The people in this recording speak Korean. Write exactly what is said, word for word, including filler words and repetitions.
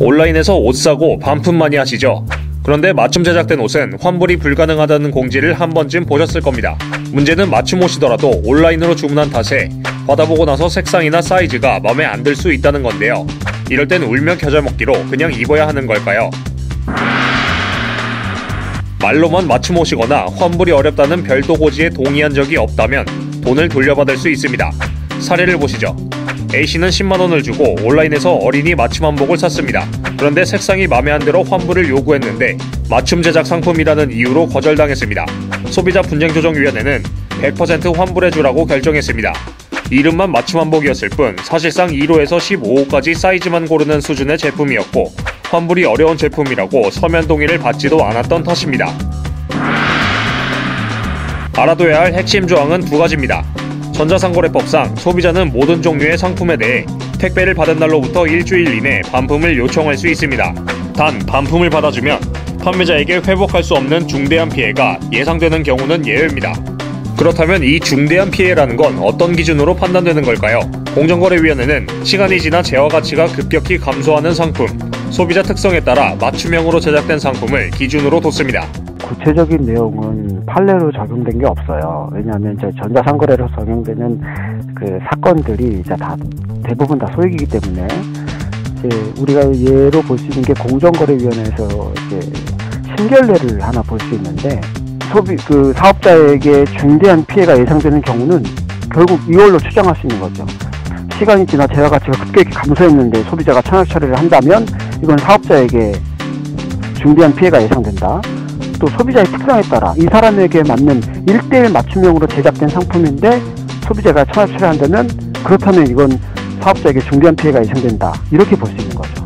온라인에서 옷 사고 반품 많이 하시죠? 그런데 맞춤 제작된 옷은 환불이 불가능하다는 공지를 한 번쯤 보셨을 겁니다. 문제는 맞춤 옷이더라도 온라인으로 주문한 탓에 받아보고 나서 색상이나 사이즈가 마음에 안 들 수 있다는 건데요. 이럴 땐 울며 겨자 먹기로 그냥 입어야 하는 걸까요? 말로만 맞춤 옷이거나 환불이 어렵다는 별도 고지에 동의한 적이 없다면 돈을 돌려받을 수 있습니다. 사례를 보시죠. A씨는 십만 원을 주고 온라인에서 어린이 맞춤 한복을 샀습니다. 그런데 색상이 마음에 안 들어 환불을 요구했는데 맞춤 제작 상품이라는 이유로 거절당했습니다. 소비자 분쟁조정위원회는 백 퍼센트 환불해주라고 결정했습니다. 이름만 맞춤 한복이었을 뿐 사실상 일 호에서 십오 호까지 사이즈만 고르는 수준의 제품이었고 환불이 어려운 제품이라고 서면 동의를 받지도 않았던 탓입니다. 알아둬야 할 핵심 조항은 두 가지입니다. 전자상거래법상 소비자는 모든 종류의 상품에 대해 택배를 받은 날로부터 일주일 이내 반품을 요청할 수 있습니다. 단, 반품을 받아주면 판매자에게 회복할 수 없는 중대한 피해가 예상되는 경우는 예외입니다. 그렇다면 이 중대한 피해라는 건 어떤 기준으로 판단되는 걸까요? 공정거래위원회는 시간이 지나 재화 가치가 급격히 감소하는 상품, 소비자 특성에 따라 맞춤형으로 제작된 상품을 기준으로 뒀습니다. 구체적인 내용은 판례로 적용된 게 없어요. 왜냐하면 이제 전자상거래로 적용되는 그 사건들이 이제 다 대부분 다 소액이기 때문에 이제 우리가 예로 볼 수 있는 게 공정거래위원회에서 이제 신결례를 하나 볼 수 있는데 소비 그 사업자에게 중대한 피해가 예상되는 경우는 결국 이월로 추정할 수 있는 거죠. 시간이 지나 재화 가치가 급격히 감소했는데 소비자가 청약 처리를 한다면 이건 사업자에게 중대한 피해가 예상된다. 또 소비자의 특성에 따라 이 사람에게 맞는 일대일 맞춤형으로 제작된 상품인데 소비자가 청약 처리한다면 그렇다면 이건 사업자에게 중대한 피해가 예상된다. 이렇게 볼 수 있는 거죠.